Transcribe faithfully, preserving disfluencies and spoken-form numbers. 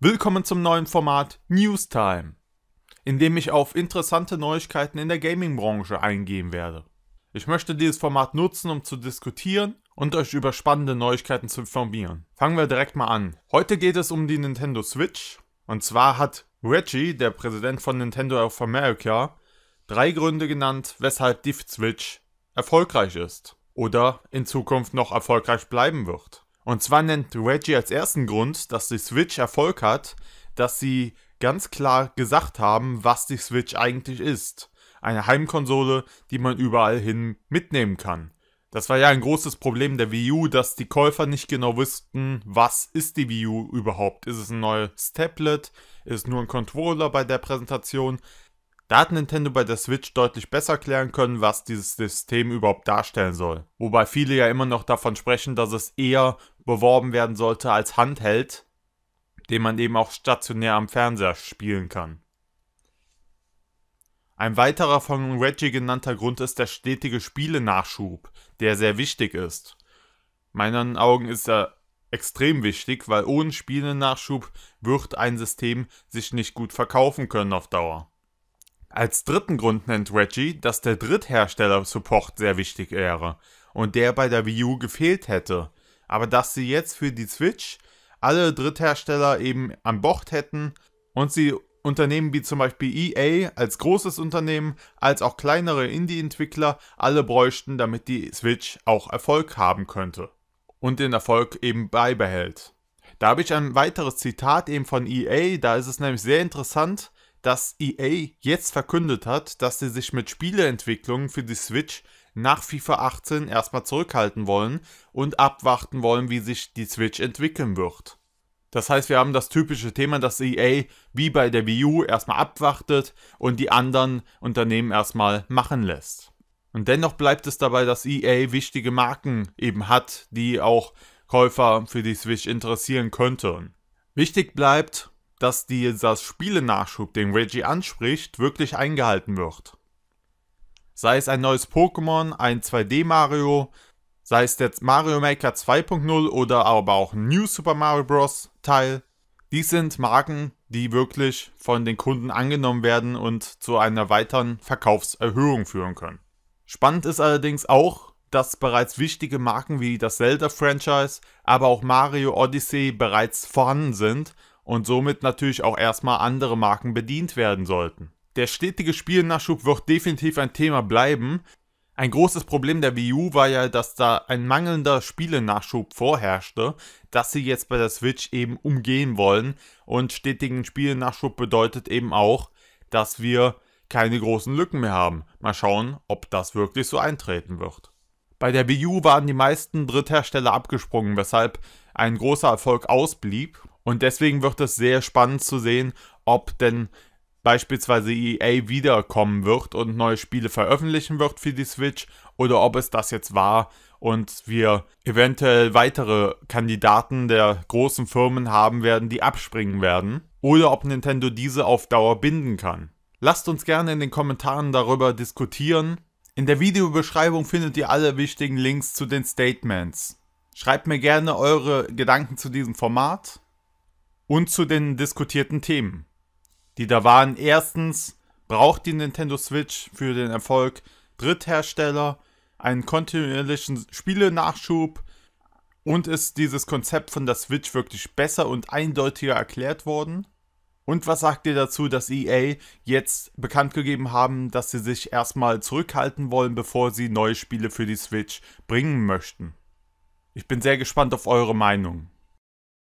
Willkommen zum neuen Format News Time, in dem ich auf interessante Neuigkeiten in der Gaming-Branche eingehen werde. Ich möchte dieses Format nutzen, um zu diskutieren und euch über spannende Neuigkeiten zu informieren. Fangen wir direkt mal an. Heute geht es um die Nintendo Switch. Und zwar hat Reggie, der Präsident von Nintendo of America, drei Gründe genannt, weshalb die Switch erfolgreich ist oder in Zukunft noch erfolgreich bleiben wird. Und zwar nennt Reggie als ersten Grund, dass die Switch Erfolg hat, dass sie ganz klar gesagt haben, was die Switch eigentlich ist. Eine Heimkonsole, die man überall hin mitnehmen kann. Das war ja ein großes Problem der Wii U, dass die Käufer nicht genau wussten, was ist die Wii U überhaupt? Ist es ein neues Tablet? Ist es nur ein Controller bei der Präsentation? Da hat Nintendo bei der Switch deutlich besser klären können, was dieses System überhaupt darstellen soll. Wobei viele ja immer noch davon sprechen, dass es eher beworben werden sollte als Handheld, den man eben auch stationär am Fernseher spielen kann. Ein weiterer von Reggie genannter Grund ist der stetige Spiele-Nachschub, der sehr wichtig ist. Meinen Augen ist er extrem wichtig, weil ohne Spiele-Nachschub wird ein System sich nicht gut verkaufen können auf Dauer. Als dritten Grund nennt Reggie, dass der Dritthersteller-Support sehr wichtig wäre und der bei der Wii U gefehlt hätte, aber dass sie jetzt für die Switch alle Dritthersteller eben an Bord hätten und sie Unternehmen wie zum Beispiel E A als großes Unternehmen, als auch kleinere Indie-Entwickler alle bräuchten, damit die Switch auch Erfolg haben könnte und den Erfolg eben beibehält. Da habe ich ein weiteres Zitat eben von E A, da ist es nämlich sehr interessant, dass E A jetzt verkündet hat, dass sie sich mit Spieleentwicklungen für die Switch nach FIFA achtzehn erstmal zurückhalten wollen und abwarten wollen, wie sich die Switch entwickeln wird. Das heißt, wir haben das typische Thema, dass E A wie bei der Wii U erstmal abwartet und die anderen Unternehmen erstmal machen lässt. Und dennoch bleibt es dabei, dass E A wichtige Marken eben hat, die auch Käufer für die Switch interessieren könnten. Wichtig bleibt, dass dieser Spiele-Nachschub, den Reggie anspricht, wirklich eingehalten wird. Sei es ein neues Pokémon, ein zwei D Mario, sei es der Mario Maker zwei Punkt null oder aber auch ein New Super Mario Bros. Teil. Dies sind Marken, die wirklich von den Kunden angenommen werden und zu einer weiteren Verkaufserhöhung führen können. Spannend ist allerdings auch, dass bereits wichtige Marken wie das Zelda-Franchise, aber auch Mario Odyssey bereits vorhanden sind und somit natürlich auch erstmal andere Marken bedient werden sollten. Der stetige Spielnachschub wird definitiv ein Thema bleiben. Ein großes Problem der Wii U war ja, dass da ein mangelnder Spielnachschub vorherrschte, dass sie jetzt bei der Switch eben umgehen wollen. Und stetigen Spielnachschub bedeutet eben auch, dass wir keine großen Lücken mehr haben. Mal schauen, ob das wirklich so eintreten wird. Bei der Wii U waren die meisten Dritthersteller abgesprungen, weshalb ein großer Erfolg ausblieb. Und deswegen wird es sehr spannend zu sehen, ob denn beispielsweise E A wiederkommen wird und neue Spiele veröffentlichen wird für die Switch oder ob es das jetzt war und wir eventuell weitere Kandidaten der großen Firmen haben werden, die abspringen werden oder ob Nintendo diese auf Dauer binden kann. Lasst uns gerne in den Kommentaren darüber diskutieren. In der Videobeschreibung findet ihr alle wichtigen Links zu den Statements. Schreibt mir gerne eure Gedanken zu diesem Format und zu den diskutierten Themen, die da waren. Erstens, braucht die Nintendo Switch für den Erfolg Dritthersteller, einen kontinuierlichen Spiele-Nachschub und ist dieses Konzept von der Switch wirklich besser und eindeutiger erklärt worden? Und was sagt ihr dazu, dass E A jetzt bekannt gegeben haben, dass sie sich erstmal zurückhalten wollen, bevor sie neue Spiele für die Switch bringen möchten? Ich bin sehr gespannt auf eure Meinung.